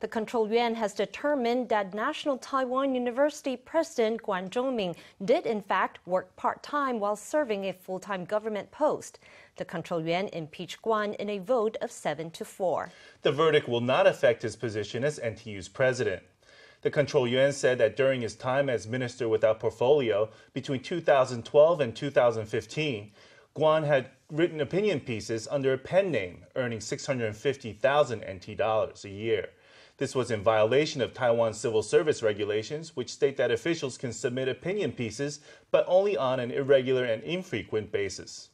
the Control Yuan has determined that National Taiwan University President Kuan Chung-ming did in fact work part-time while serving a full-time government post. The Control Yuan impeached Kuan in a vote of 7-4. The verdict will not affect his position as NTU's president. The Control Yuan said that during his time as minister without portfolio between 2012 and 2015, Kuan had written opinion pieces under a pen name, earning 650,000 NT dollars a year. This was in violation of Taiwan's civil service regulations, which state that officials can submit opinion pieces, but only on an irregular and infrequent basis.